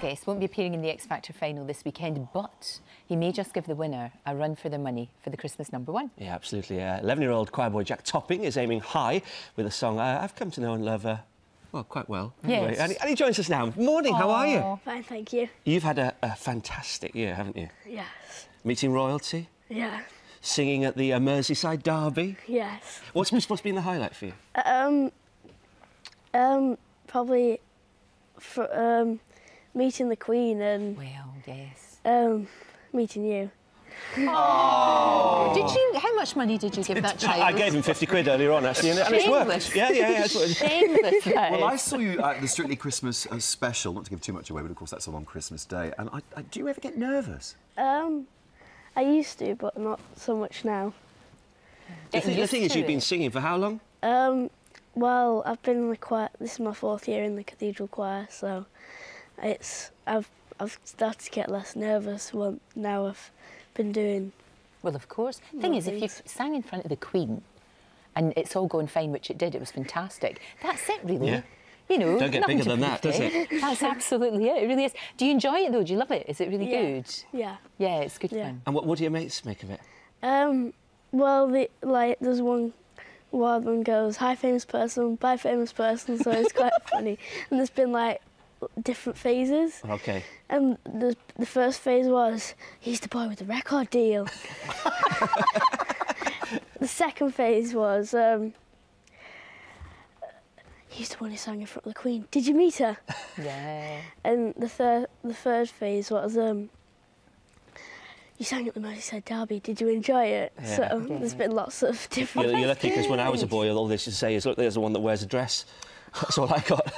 Vasquez won't be appearing in the X Factor final this weekend, but he may just give the winner a run for their money for the Christmas #1. Yeah, absolutely. 11-year-old choir boy Jack Topping is aiming high with a song I've come to know and love well, quite well. Yes. And he joins us now. Morning, how are you? Fine, thank you. You've had a fantastic year, haven't you? Yes. Meeting royalty? Yeah. Singing at the Merseyside Derby? Yes. What's been the highlight for you? Probably for, meeting the Queen and... Well, yes. Meeting you. Oh! How much money did you give that child? I gave him 50 quid earlier on, actually, and it's worked. Yeah. Shameless. Well, I saw you at the Strictly Christmas special, not to give too much away, but of course that's all on Christmas Day. And do you ever get nervous? I used to, but not so much now. The thing is, you've been singing for how long? Well, I've been in the choir. This is my 4th year in the cathedral choir, so I've started to get less nervous. Well, now I've been doing. Well, of course. Thing is, if you sang in front of the Queen, and it's all going fine, which it did, it was fantastic. That's it, really. Yeah. You know, don't get bigger than that, does it? That's absolutely it. It really is. Do you enjoy it though? Do you love it? Is it really good? Yeah. Yeah, it's good fun. And what do your mates make of it? Well, there's one of them goes, "Hi, famous person, bye, famous person," so it's quite funny. And there's been like different phases. Okay. And the first phase was, "He's the boy with the record deal." The second phase was, "He's the one who sang in front of the Queen. Did you meet her?" Yeah. And the third phase was, "You sang at the Merseyside Derby. Did you enjoy it?" Yeah. So there's been lots of different... You're lucky, because when I was a boy, all they should say is, "Look, there's the one that wears a dress." That's all I got.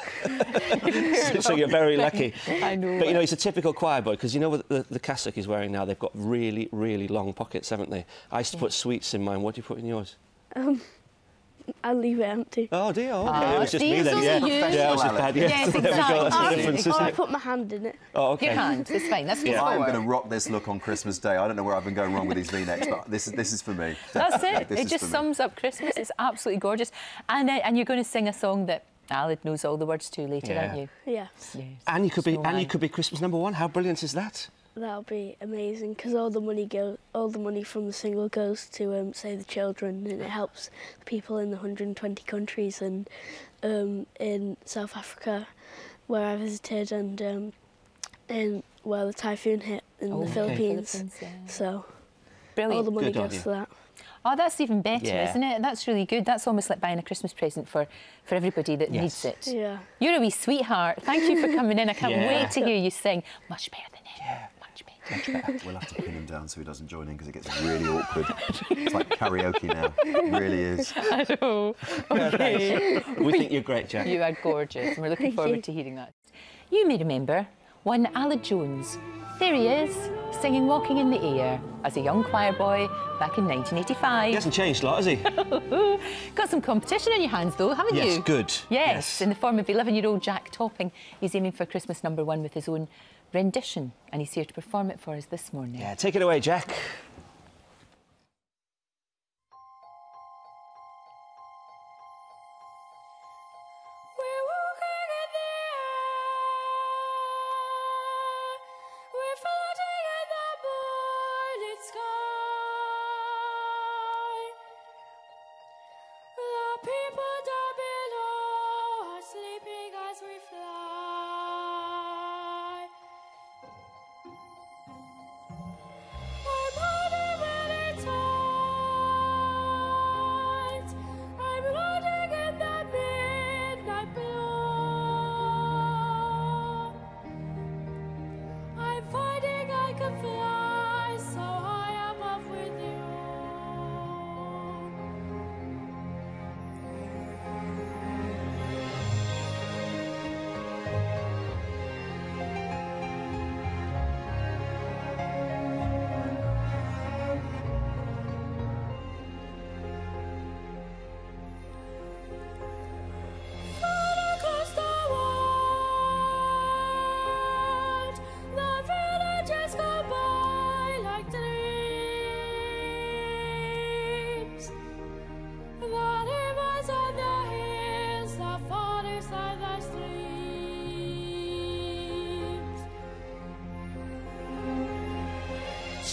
So you're very lucky. I know. But, you know, he's a typical choir boy, because you know what the cassock he's wearing now? They've got really, really long pockets, haven't they? I used to put sweets in mine. What do you put in yours? I'll leave it empty. Oh, dear. OK. It was just me then, yeah, it was just bad, yes, exactly. That's the difference, isn't it? I put my hand in it. Oh, OK. Your hand. It's fine. That's I'm going to rock this look on Christmas Day. I don't know where I've been going wrong with these V-necks, but this is for me. That's it. It just sums up Christmas. It's absolutely gorgeous. And you're going to sing a song that Aled knows all the words to later, aren't you? Yeah. Yes. And you could be Christmas #1. How brilliant is that? That'll be amazing, because all the money from the single goes to Save the Children, and it helps people in the 120 countries and in South Africa, where I visited, and where the typhoon hit in the Philippines. So brilliant. All the money goes to that. Oh, that's even better, isn't it? That's really good. That's almost like buying a Christmas present for everybody that needs it. Yeah. You're a wee sweetheart. Thank you for coming in. I can't wait to hear you sing. Much better than it. Yeah. Much better. We'll have to pin him down so he doesn't join in, because it gets really awkward. It's like karaoke now. It really is. I know. Okay. We think you're great, Jack. You are gorgeous, and we're looking forward to hearing that. You may remember one Aled Jones. There he is, singing Walking in the Air as a young choir boy back in 1985. He hasn't changed a lot, has he? Got some competition on your hands, though, haven't you? Yes, good. Yes, in the form of 11-year-old Jack Topping. He's aiming for Christmas #1 with his own rendition, and he's here to perform it for us this morning. Yeah, take it away, Jack.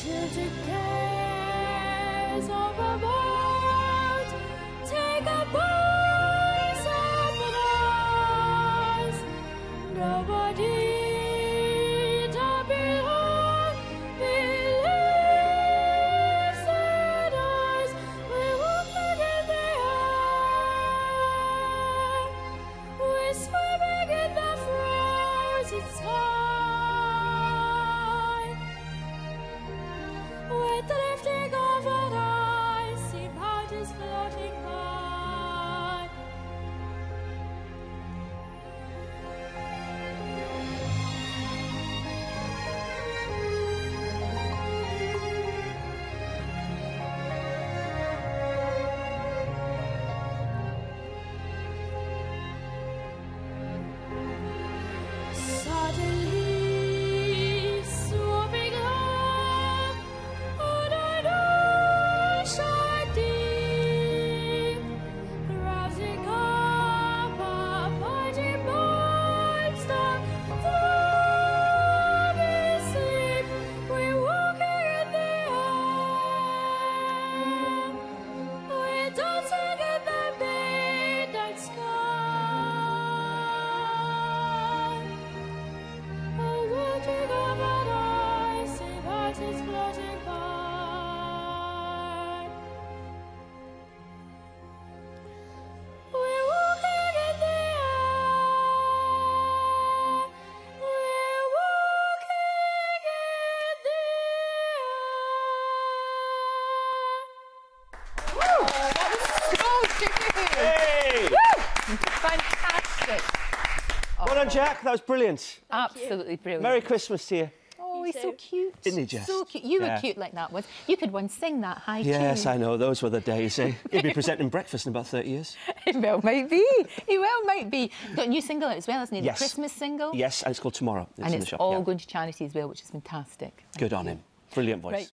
children cares of a boat, take a boy's advice. Nobody does believes in us. We walk in the air, we're swimming in the frozen sky. Fantastic. Oh. Well done, Jack. That was brilliant. Absolutely brilliant. Merry Christmas to you. Oh, he's so cute. Isn't he just? So cute. You were cute like that once. You could once sing that high tune. Yes, I know. Those were the days, eh? He'll be presenting breakfast in about 30 years. He well might be. He well might be. Got a new single out as well, hasn't he? Yes. The Christmas single. Yes, and it's called Tomorrow. It's in the shop. And it's all going to charity as well, which is fantastic. Good on him. Brilliant voice. Right.